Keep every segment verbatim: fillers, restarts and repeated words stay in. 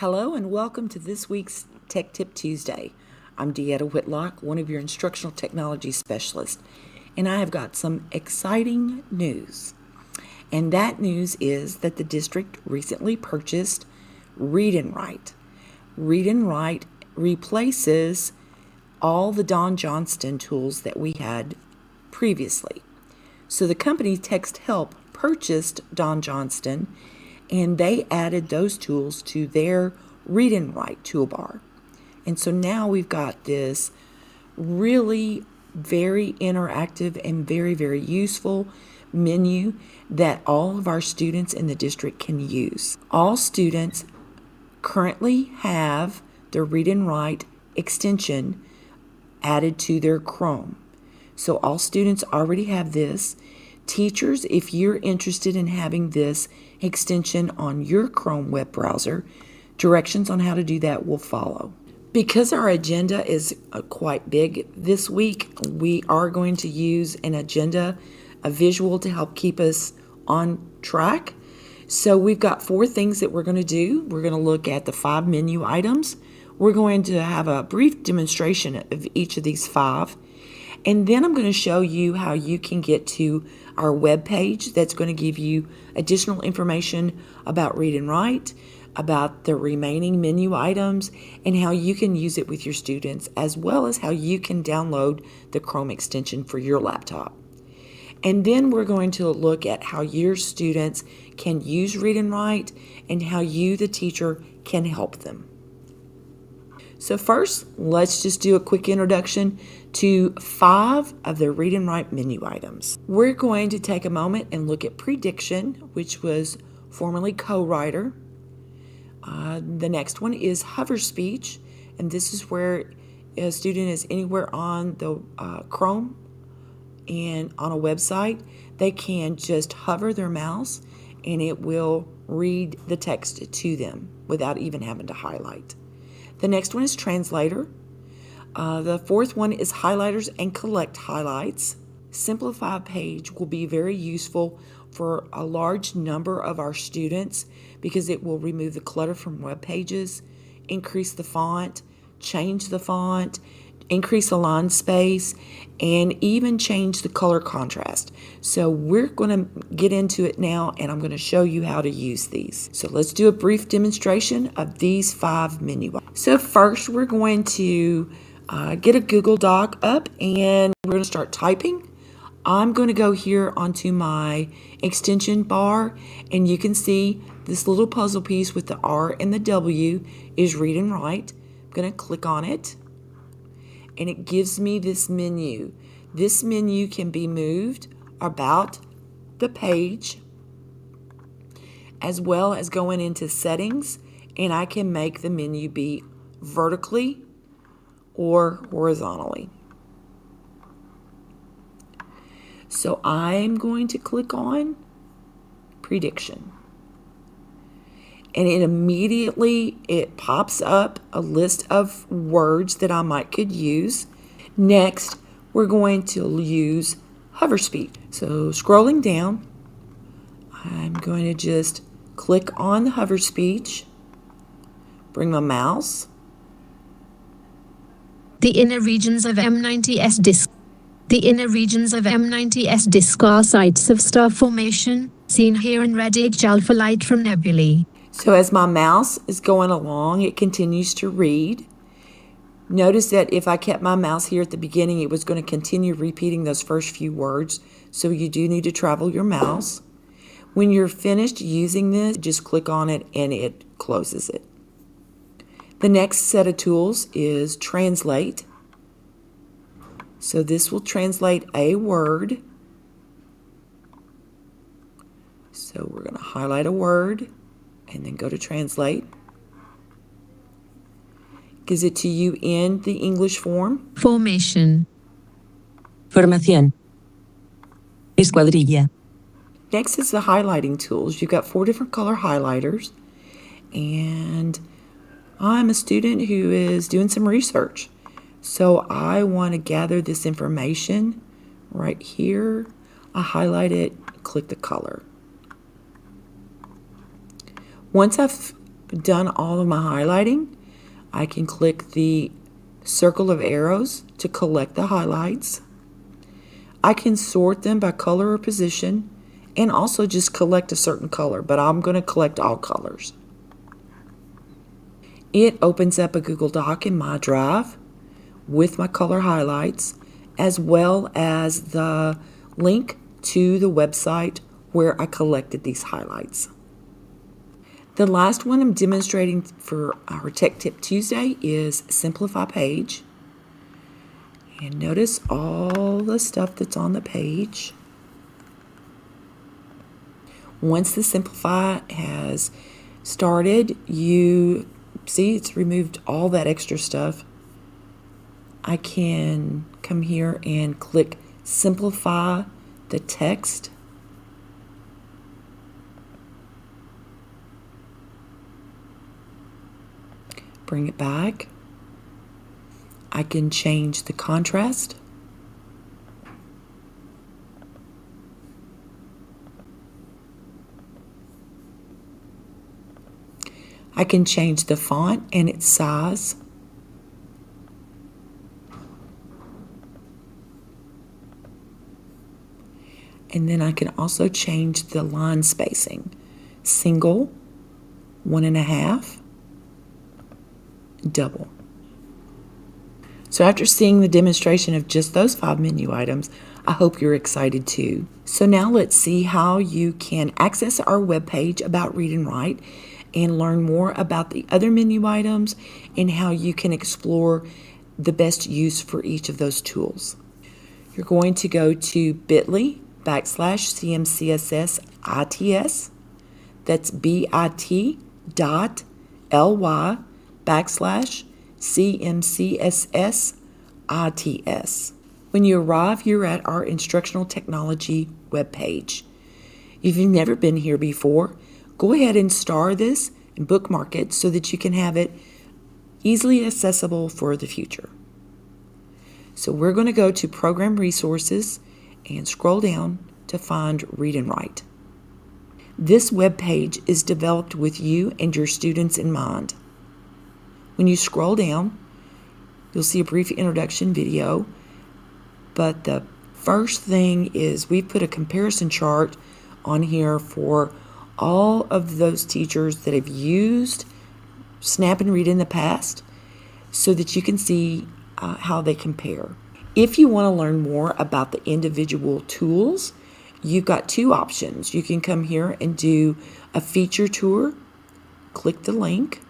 Hello and welcome to this week's Tech Tip Tuesday. I'm Deetta Whitlock, one of your instructional technology specialists, and I have got some exciting news. And that news is that the district recently purchased Read and Write. Read and Write replaces all the Don Johnston tools that we had previously. So the company TextHelp purchased Don Johnston, and they added those tools to their Read and Write toolbar. And so now we've got this really very interactive and very, very useful menu that all of our students in the district can use. All students currently have the Read and Write extension added to their Chrome. So all students already have this. Teachers, if you're interested in having this extension on your Chrome web browser, directions on how to do that will follow. Because our agenda is quite big this week, we are going to use an agenda, a visual to help keep us on track. So we've got four things that we're going to do. We're going to look at the five menu items. We're going to have a brief demonstration of each of these five. And then I'm going to show you how you can get to our web page that's going to give you additional information about Read and Write, about the remaining menu items, and how you can use it with your students, as well as how you can download the Chrome extension for your laptop. And then we're going to look at how your students can use Read and Write and how you, the teacher, can help them. So first, let's just do a quick introduction to five of the Read and Write menu items. We're going to take a moment and look at prediction, which was formerly Co-Writer. Uh, the next one is Hover Speech, and this is where a student is anywhere on the uh, Chrome and on a website. They can just hover their mouse and it will read the text to them without even having to highlight. The next one is Translator. Uh, the fourth one is Highlighters and Collect Highlights. Simplify Page will be very useful for a large number of our students because it will remove the clutter from web pages, increase the font, change the font, increase the line space, and even change the color contrast. So we're going to get into it now, and I'm going to show you how to use these. So let's do a brief demonstration of these five menu items. So first, we're going to uh, get a Google Doc up, and we're going to start typing. I'm going to go here onto my extension bar, and you can see this little puzzle piece with the R and the W is Read and Write. I'm going to click on it, and it gives me this menu. This menu can be moved about the page, as well as going into settings, and I can make the menu be vertically or horizontally. So I'm going to click on prediction, and it immediately, it pops up a list of words that I might could use. Next, we're going to use Hover Speech. So scrolling down, I'm going to just click on the Hover Speech, bring my mouse. The inner regions of M ninety S disk. The inner regions of M ninety S disk are sites of star formation, seen here in red H alpha light from nebulae. So as my mouse is going along, it continues to read. Notice that if I kept my mouse here at the beginning, it was going to continue repeating those first few words. So you do need to travel your mouse. When you're finished using this, just click on it and it closes it. The next set of tools is Translate. So this will translate a word. So we're going to highlight a word and then go to Translate. Gives it to you in the English form. Formation. Formación. Escuadrilla. Next is the highlighting tools. You've got four different color highlighters. And I'm a student who is doing some research. So I want to gather this information right here. I highlight it, click the color. Once I've done all of my highlighting, I can click the circle of arrows to collect the highlights. I can sort them by color or position and also just collect a certain color, but I'm going to collect all colors. It opens up a Google Doc in my Drive with my color highlights, as well as the link to the website where I collected these highlights. The last one I'm demonstrating for our Tech Tip Tuesday is Simplify Page. And notice all the stuff that's on the page. Once the Simplify has started, you see it's removed all that extra stuff. I can come here and click Simplify the Text. Bring it back. I can change the contrast. I can change the font and its size. And then I can also change the line spacing. Single, one and a half, double. So after seeing the demonstration of just those five menu items, I hope you're excited too. So now let's see how you can access our webpage about Read and Write and learn more about the other menu items and how you can explore the best use for each of those tools. You're going to go to bit.ly backslash CMCSS ITS. That's bit dot ly backslash C M C S S I T S. When you arrive, you're at our instructional technology webpage. If you've never been here before, go ahead and star this and bookmark it so that you can have it easily accessible for the future. So we're going to go to Program Resources and scroll down to find Read and Write. This webpage is developed with you and your students in mind. When you scroll down, you'll see a brief introduction video, but the first thing is we put a comparison chart on here for all of those teachers that have used Snap and Read in the past so that you can see uh, how they compare. If you want to learn more about the individual tools, you've got two options. You can come here and do a feature tour, click the link.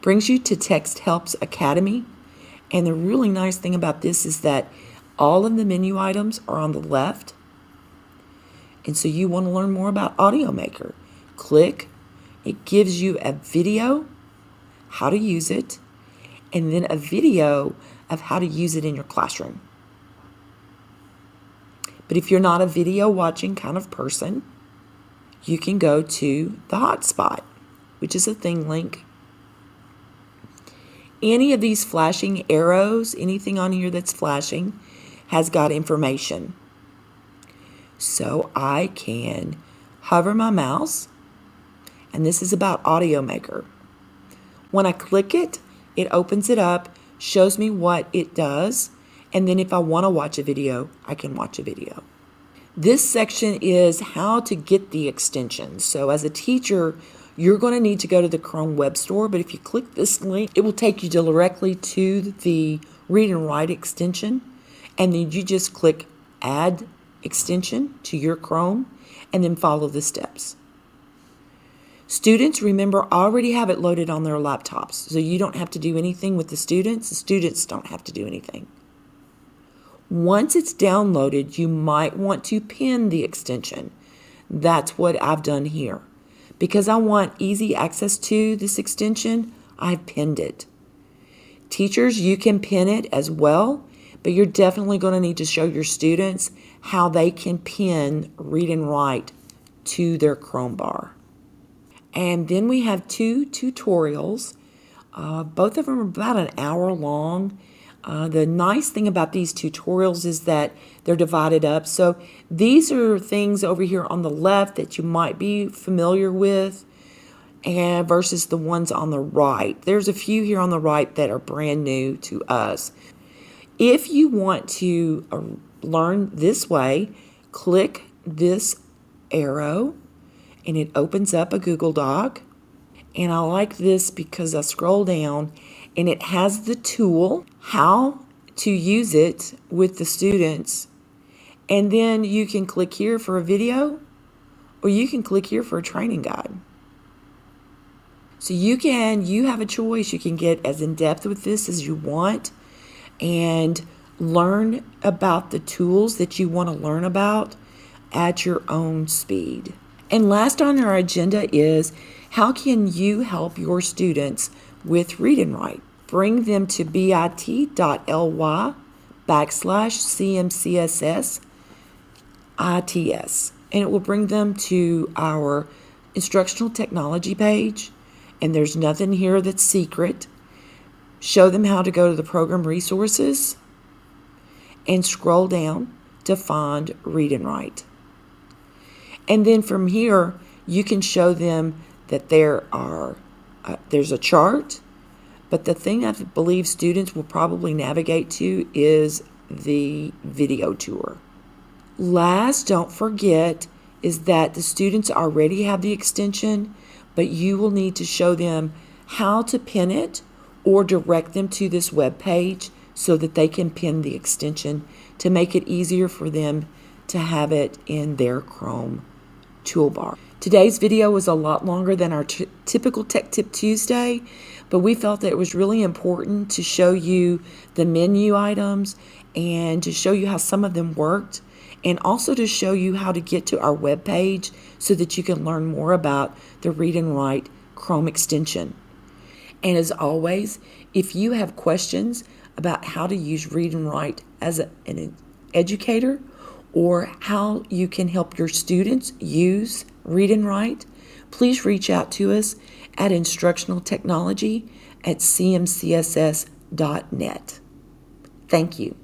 Brings you to TextHelp's Academy. And the really nice thing about this is that all of the menu items are on the left. And so you want to learn more about Audio Maker. Click. It gives you a video, how to use it, and then a video of how to use it in your classroom. But if you're not a video watching kind of person, you can go to the hotspot, which is a Thing Link. Any of these flashing arrows, anything on here that's flashing, has got information. So I can hover my mouse, and this is about Audio Maker. When I click it, it opens it up, shows me what it does, and then if I want to watch a video, I can watch a video. This section is how to get the extensions. So as a teacher, you're going to need to go to the Chrome Web Store, but if you click this link, it will take you directly to the Read and Write extension, and then you just click Add Extension to your Chrome, and then follow the steps. Students, remember, already have it loaded on their laptops, so you don't have to do anything with the students. The students don't have to do anything. Once it's downloaded, you might want to pin the extension. That's what I've done here. Because I want easy access to this extension, I've pinned it. Teachers, you can pin it as well, but you're definitely going to need to show your students how they can pin Read and Write to their Chrome bar. And then we have two tutorials. Uh, both of them are about an hour long. Uh, the nice thing about these tutorials is that they're divided up. So these are things over here on the left that you might be familiar with. and versus the ones on the right. There's a few here on the right that are brand new to us. If you want to uh, learn this way, click this arrow and it opens up a Google Doc. And I like this because I scroll down and it has the tool, how to use it with the students. And then you can click here for a video, or you can click here for a training guide. So you can, you have a choice. You can get as in depth with this as you want and learn about the tools that you want to learn about at your own speed. And last on our agenda is, how can you help your students with Read and Write? Bring them to bit.ly backslash CMCSS ITS. And it will bring them to our instructional technology page. And there's nothing here that's secret. Show them how to go to the program resources and scroll down to find Read and Write. And then from here, you can show them that there are, uh, there's a chart, but the thing I believe students will probably navigate to is the video tour. Last, don't forget, is that the students already have the extension, but you will need to show them how to pin it or direct them to this web page so that they can pin the extension to make it easier for them to have it in their Chrome toolbar. Today's video was a lot longer than our typical Tech Tip Tuesday, but we felt that it was really important to show you the menu items and to show you how some of them worked, and also to show you how to get to our web page so that you can learn more about the Read and Write Chrome extension. And as always, if you have questions about how to use Read and Write as a, an educator, or how you can help your students use Read and Write, please reach out to us at instructionaltechnology at cmcss dot net. Thank you.